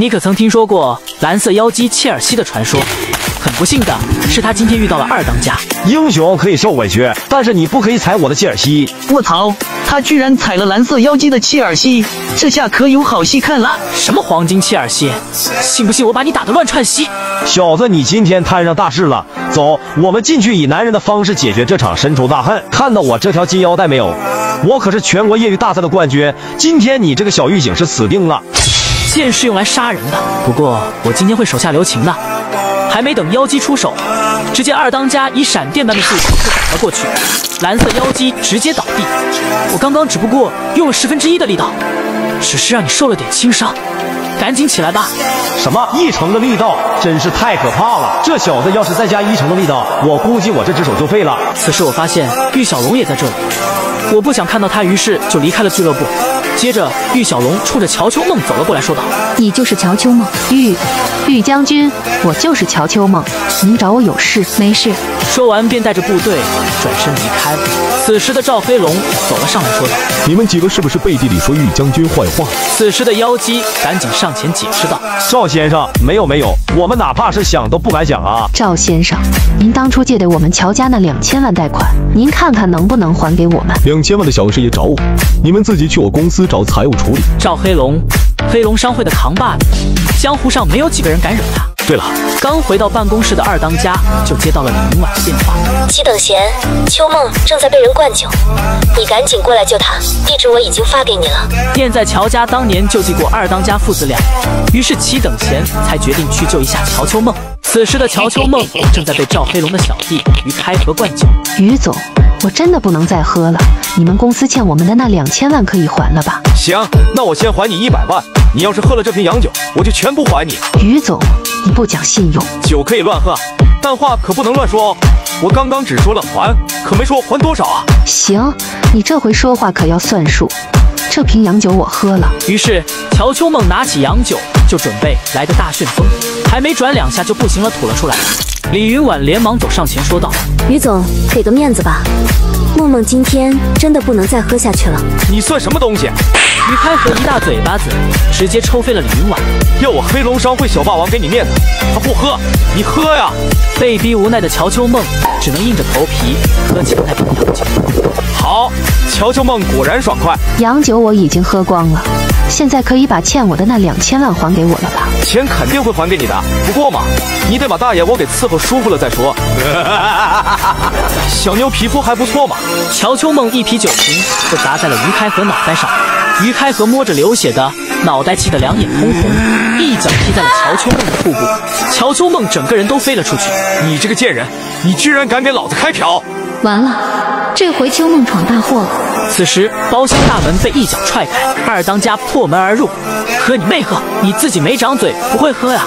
你可曾听说过蓝色妖姬切尔西的传说？很不幸的是，他今天遇到了二当家。英雄可以受委屈，但是你不可以踩我的切尔西。卧槽，他居然踩了蓝色妖姬的切尔西，这下可有好戏看了！什么黄金切尔西？信不信我把你打得乱窜稀？小子，你今天摊上大事了！走，我们进去以男人的方式解决这场深仇大恨。看到我这条金腰带没有？我可是全国业余大赛的冠军，今天你这个小狱警是死定了。剑是用来杀人的，不过我今天会手下留情的。还没等妖姬出手，只见二当家以闪电般的速度就打了过去，蓝色妖姬直接倒地。我刚刚只不过用了1/10的力道，只是让你受了点轻伤。赶紧起来吧！什么1成的力道，真是太可怕了！这小子要是再加1成的力道，我估计我这只手就废了。此时我发现玉小龙也在这里，我不想看到他，于是就离开了俱乐部。接着，玉小龙冲着乔秋梦走了过来，说道：“你就是乔秋梦，玉将军，我就是乔秋梦，您找我有事？没事。”说完便带着部队转身离开了。此时的赵飞龙走了上来，说道：“你们几个是不是背地里说玉将军坏话？”此时的妖姬赶紧上前解释道：“赵先生，没有，我们哪怕是想都不敢想啊！赵先生，您当初借给我们乔家那2000万贷款，您看看能不能还给我们？2000万的小事也找我，你们自己去我公司找财务处理。”赵黑龙，黑龙商会的扛把子，江湖上没有几个人敢惹他。对了，刚回到办公室的二当家就接到了李明婉的电话。七等闲，秋梦正在被人灌酒，你赶紧过来救他。地址我已经发给你了。念在乔家当年救济过二当家父子俩，于是七等闲才决定去救一下乔秋梦。此时的乔秋梦正在被赵飞龙的小弟于开河灌酒。于总，我真的不能再喝了，你们公司欠我们的那2000万可以还了吧？行，那我先还你100万。你要是喝了这瓶洋酒，我就全部还你。于总，你不讲信用，酒可以乱喝，但话可不能乱说哦。我刚刚只说了还，可没说还多少啊。行，你这回说话可要算数。这瓶洋酒我喝了。于是乔秋梦拿起洋酒就准备来个大旋风，还没转2下就不行了，吐了出来。李云婉连忙走上前说道：“于总，给个面子吧，梦梦今天真的不能再喝下去了。”你算什么东西？于开河一大嘴巴子，直接抽飞了李云婉。要我黑龙商会小霸王给你面子，他不喝，你喝呀！被逼无奈的乔秋梦只能硬着头皮喝起了那瓶洋酒。好，乔秋梦果然爽快。洋酒我已经喝光了，现在可以把欠我的那2000万还给我了吧？钱肯定会还给你的，不过嘛，你得把大爷我给伺候舒服了再说。小妞皮肤还不错嘛。乔秋梦一啤酒瓶就砸在了于开河脑袋上，于开河摸着流血的脑袋，气得两眼通红，一脚踢在了乔秋梦的腹部，乔秋梦整个人都飞了出去。你这个贱人，你居然敢给老子开瓢！完了，这回秋梦闯大祸了。此时包厢大门被一脚踹开，二当家破门而入。喝你妹喝，你自己没长嘴，不会喝呀！